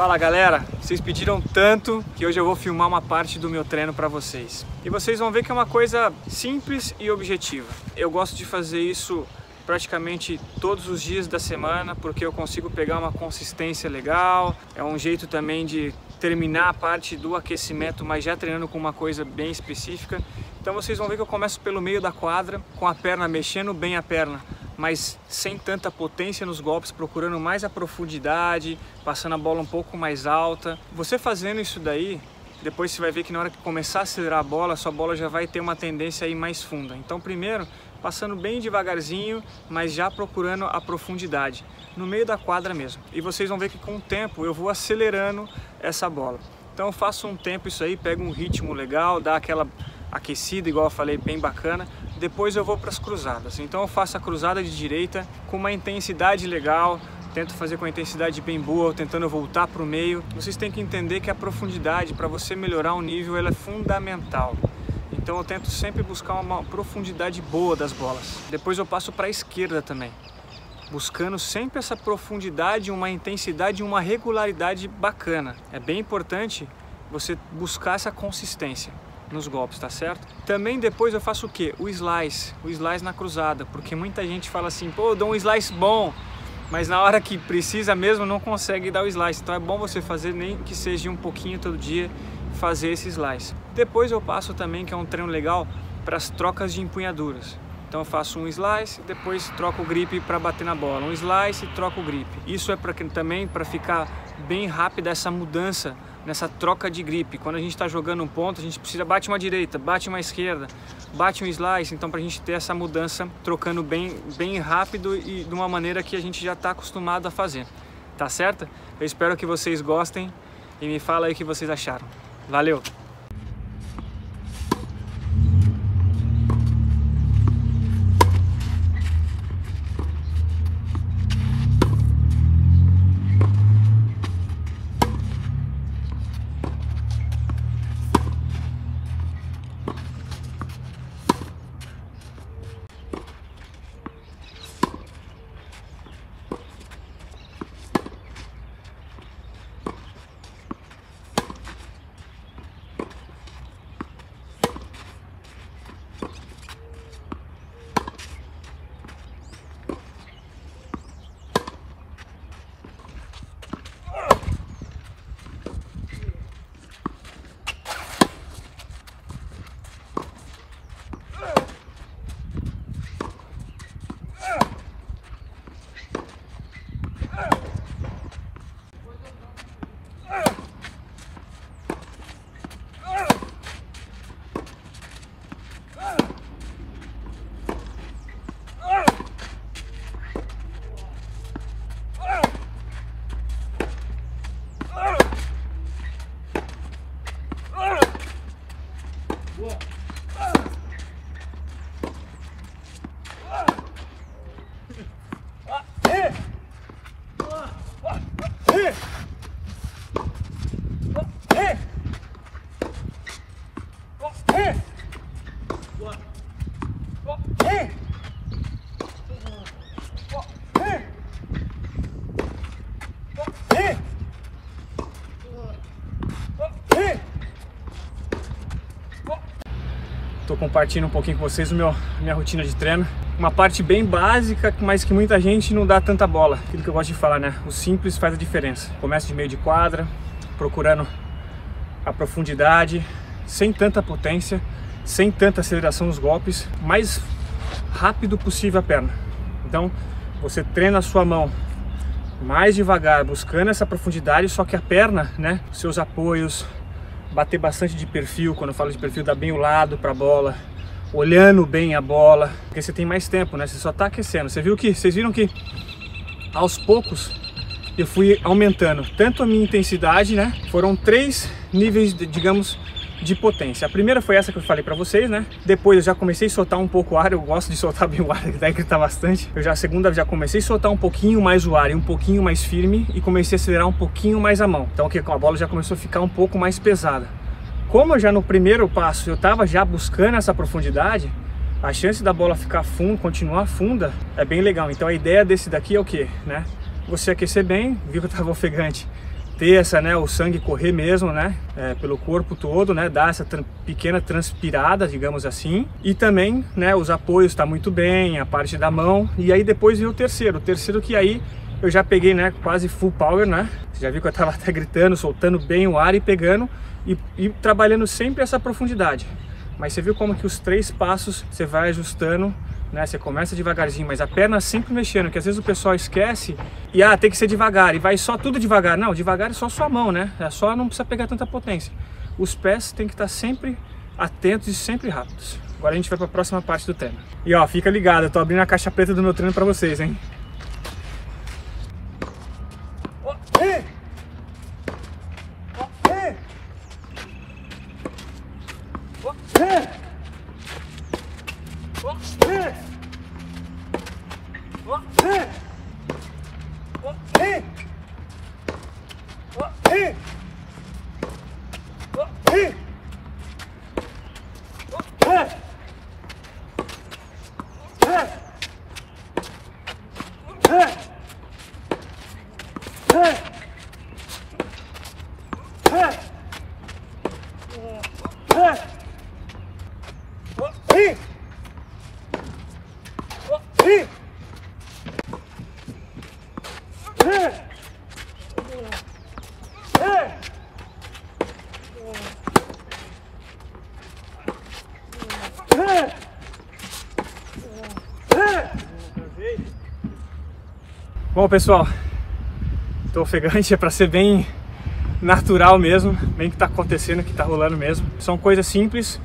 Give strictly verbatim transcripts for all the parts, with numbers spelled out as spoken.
Fala galera, vocês pediram tanto que hoje eu vou filmar uma parte do meu treino para vocês. E vocês vão ver que é uma coisa simples e objetiva. Eu gosto de fazer isso praticamente todos os dias da semana porque eu consigo pegar uma consistência legal, é um jeito também de terminar a parte do aquecimento, mas já treinando com uma coisa bem específica. Então vocês vão ver que eu começo pelo meio da quadra, com a perna, mexendo bem a perna, mas sem tanta potência nos golpes, procurando mais a profundidade, passando a bola um pouco mais alta. Você fazendo isso daí, depois você vai ver que na hora que começar a acelerar a bola, a sua bola já vai ter uma tendência aí mais funda. Então primeiro, passando bem devagarzinho, mas já procurando a profundidade, no meio da quadra mesmo. E vocês vão ver que com o tempo eu vou acelerando essa bola. Então eu faço um tempo isso aí, pego um ritmo legal, dá aquela aquecida, igual eu falei, bem bacana. Depois eu vou para as cruzadas. Então eu faço a cruzada de direita com uma intensidade legal, tento fazer com uma intensidade bem boa, tentando voltar para o meio. Vocês têm que entender que a profundidade, para você melhorar o nível, ela é fundamental. Então eu tento sempre buscar uma profundidade boa das bolas. Depois eu passo para a esquerda também, buscando sempre essa profundidade, uma intensidade e uma regularidade bacana. É bem importante você buscar essa consistência nos golpes, tá certo? Também depois eu faço o que? O slice, o slice na cruzada, porque muita gente fala assim, pô, eu dou um slice bom, mas na hora que precisa mesmo não consegue dar o slice, então é bom você fazer, nem que seja um pouquinho todo dia, fazer esse slice. Depois eu passo também, que é um treino legal, para as trocas de empunhaduras. Então eu faço um slice, depois troco o grip para bater na bola, um slice e troco o grip. Isso é pra, também para ficar bem rápida essa mudança, nessa troca de grip. Quando a gente está jogando um ponto, a gente precisa bate uma direita, bate uma esquerda, bate um slice, então para a gente ter essa mudança trocando bem, bem rápido e de uma maneira que a gente já está acostumado a fazer, tá certo? Eu espero que vocês gostem e me fala aí o que vocês acharam. Valeu! Estou compartilhando um pouquinho com vocês o meu, minha rotina de treino. Uma parte bem básica, mas que muita gente não dá tanta bola. Aquilo que eu gosto de falar, né? O simples faz a diferença. Começo de meio de quadra, procurando a profundidade, sem tanta potência, sem tanta aceleração nos golpes, mais rápido possível a perna. Então, você treina a sua mão mais devagar, buscando essa profundidade, só que a perna, né? Seus apoios, bater bastante de perfil. Quando eu falo de perfil, dá bem o lado para a bola, olhando bem a bola, porque você tem mais tempo, né? Você só está aquecendo. Você viu que, vocês viram que aos poucos eu fui aumentando tanto a minha intensidade, né? Foram três níveis, digamos, de potência. A primeira foi essa que eu falei para vocês, né? Depois eu já comecei a soltar um pouco o ar. Eu gosto de soltar bem o ar, daí gritar bastante. Eu já, a segunda, já comecei a soltar um pouquinho mais o ar e um pouquinho mais firme, e comecei a acelerar um pouquinho mais a mão. Então aqui com a bola já começou a ficar um pouco mais pesada. Como eu já no primeiro passo eu estava já buscando essa profundidade, a chance da bola ficar funda, continuar funda, é bem legal. Então a ideia desse daqui é o que, né? Você aquecer bem, viu que eu estava ofegante. ter essa, né, o sangue correr mesmo, né, é, pelo corpo todo, né, dar essa tran pequena transpirada, digamos assim. E também, né, os apoios tá muito bem, a parte da mão. E aí depois veio o terceiro, o terceiro que aí eu já peguei, né, quase full power, né. Você já viu que eu tava até gritando, soltando bem o ar e pegando e, e trabalhando sempre essa profundidade. Mas você viu como que os três passos você vai ajustando, né? Você começa devagarzinho, mas a perna sempre mexendo, que às vezes o pessoal esquece e ah, tem que ser devagar, e vai só tudo devagar. Não, devagar é só sua mão, né? É só, não precisa pegar tanta potência. Os pés tem que estar sempre atentos e sempre rápidos. Agora a gente vai para a próxima parte do treino. E ó, fica ligado, eu tô abrindo a caixa preta do meu treino para vocês, hein? Bom, pessoal, tô ofegante, é pra ser bem natural mesmo, bem que tá acontecendo, que tá rolando mesmo. São coisas simples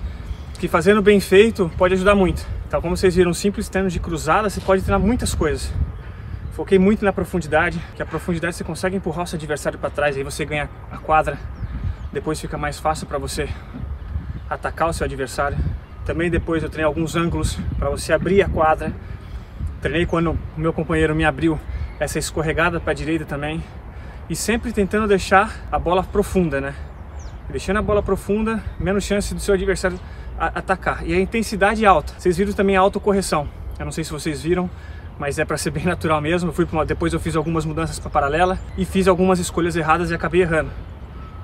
que, fazendo bem feito, pode ajudar muito. Então, como vocês viram, um simples treino de cruzada, você pode treinar muitas coisas. Foquei muito na profundidade, que a profundidade você consegue empurrar o seu adversário para trás, aí você ganha a quadra, depois fica mais fácil para você atacar o seu adversário. Também depois eu treinei alguns ângulos para você abrir a quadra. Treinei quando o meu companheiro me abriu essa escorregada para a direita também, e sempre tentando deixar a bola profunda, né? Deixando a bola profunda, menos chance do seu adversário atacar. E a intensidade alta. Vocês viram também a autocorreção. Eu não sei se vocês viram, mas é para ser bem natural mesmo. Eu fui pra uma... Depois eu fiz algumas mudanças para paralela e fiz algumas escolhas erradas e acabei errando.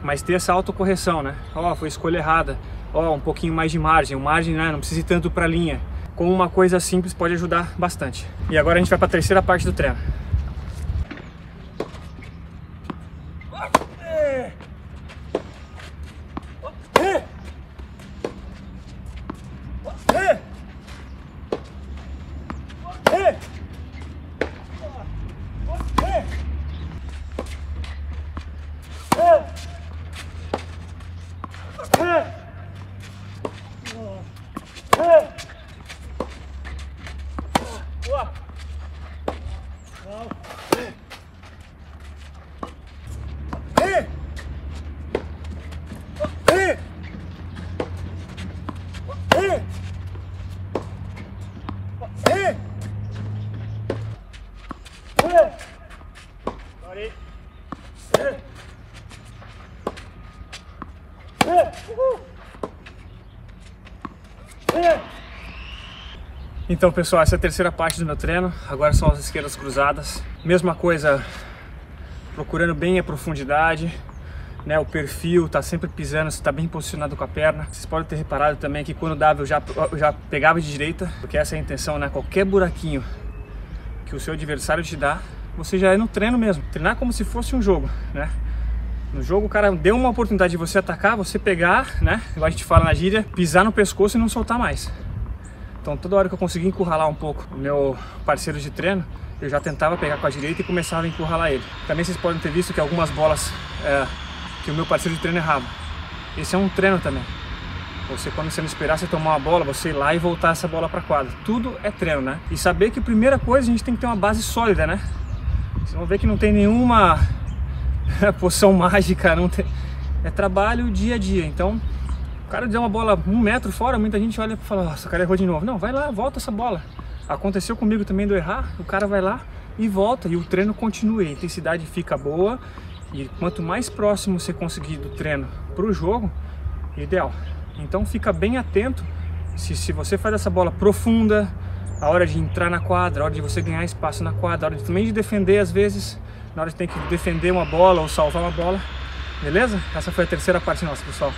Mas ter essa autocorreção, né? Ó, oh, foi escolha errada. Ó, oh, um pouquinho mais de margem. Margem, né? Não precisa ir tanto para a linha. Com uma coisa simples pode ajudar bastante. E agora a gente vai para a terceira parte do treino. Então, pessoal, essa é a terceira parte do meu treino. Agora são as esquerdas cruzadas. Mesma coisa, procurando bem a profundidade, né? O perfil, tá sempre pisando, está bem posicionado com a perna. Vocês podem ter reparado também que quando dava eu já, eu já pegava de direita, porque essa é a intenção, né? Qualquer buraquinho que o seu adversário te dá, você já é no treino mesmo. Treinar como se fosse um jogo, né? No jogo o cara deu uma oportunidade de você atacar, você pegar, né? Igual a gente fala na gíria, pisar no pescoço e não soltar mais. Então toda hora que eu conseguia encurralar um pouco o meu parceiro de treino, eu já tentava pegar com a direita e começava a encurralar ele. Também vocês podem ter visto que algumas bolas é, que o meu parceiro de treino errava. Esse é um treino também. Você, quando você não esperar você tomar uma bola, você ir lá e voltar essa bola para quadra. Tudo é treino, né? E saber que a primeira coisa, a gente tem que ter uma base sólida, né? Vocês vão ver que não tem nenhuma poção mágica, não tem... É trabalho dia a dia, então... O cara deu uma bola um metro fora, muita gente olha e fala, nossa, o cara errou de novo. Não, vai lá, volta essa bola. Aconteceu comigo também de eu errar, o cara vai lá e volta, e o treino continua, a intensidade fica boa, e quanto mais próximo você conseguir do treino para o jogo, ideal. Então fica bem atento, se, se você faz essa bola profunda, a hora de entrar na quadra, a hora de você ganhar espaço na quadra, a hora de, também de defender às vezes, na hora que tem que defender uma bola ou salvar uma bola, beleza? Essa foi a terceira parte nossa, pessoal.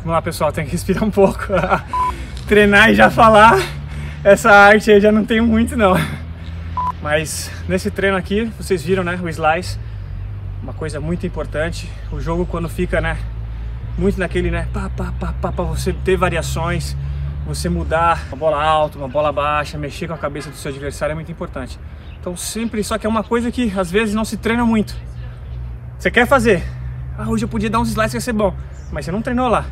Vamos lá, pessoal, tem que respirar um pouco. Treinar e já falar, essa arte aí já não tem muito não. Mas nesse treino aqui, vocês viram, né, o slice, uma coisa muito importante. O jogo, quando fica, né, muito naquele, né, pá, pá, pá, pá, pra você ter variações, você mudar uma bola alta, uma bola baixa, mexer com a cabeça do seu adversário é muito importante. Então sempre, só que é uma coisa que às vezes não se treina muito. Você quer fazer, ah, hoje eu podia dar uns slices que ia ser bom, mas você não treinou lá.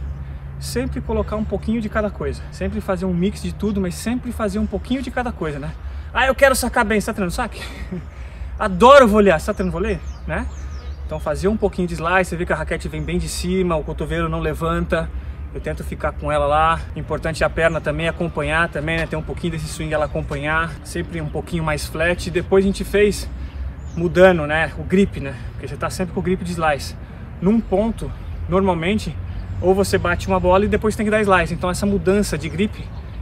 Sempre colocar um pouquinho de cada coisa, sempre fazer um mix de tudo, mas sempre fazer um pouquinho de cada coisa, né? Ah, eu quero sacar bem, você tá treinando saque? Adoro volear, você tá treinando voleio? Né? Então fazer um pouquinho de slice, você vê que a raquete vem bem de cima, o cotovelo não levanta, eu tento ficar com ela lá. Importante a perna também, acompanhar também, né? Ter um pouquinho desse swing, ela acompanhar, sempre um pouquinho mais flat. Depois a gente fez mudando, né, o grip, né? Porque você tá sempre com o grip de slice. Num ponto, normalmente, ou você bate uma bola e depois tem que dar slice. Então essa mudança de grip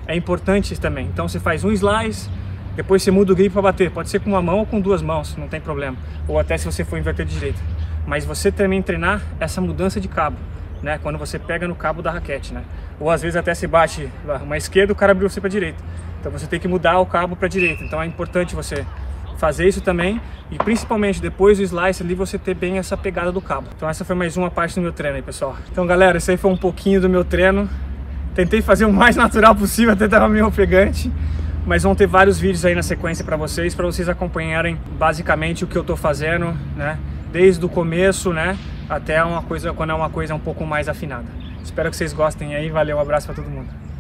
é importante também. Então você faz um slice, depois você muda o grip para bater. Pode ser com uma mão ou com duas mãos, não tem problema. Ou até se você for inverter de direita. Mas você também treinar essa mudança de cabo, né? Quando você pega no cabo da raquete, né? Ou às vezes até se bate uma esquerda, o cara abriu você para direita. Então você tem que mudar o cabo para direita. Então é importante você fazer isso também, e principalmente depois do slice ali você ter bem essa pegada do cabo. Então essa foi mais uma parte do meu treino aí, pessoal. Então galera, esse aí foi um pouquinho do meu treino. Tentei fazer o mais natural possível, até tava meio ofegante, mas vão ter vários vídeos aí na sequência pra vocês, pra vocês acompanharem basicamente o que eu tô fazendo, né? Desde o começo, né? Até uma coisa, quando é uma coisa um pouco mais afinada. Espero que vocês gostem aí, valeu, um abraço pra todo mundo.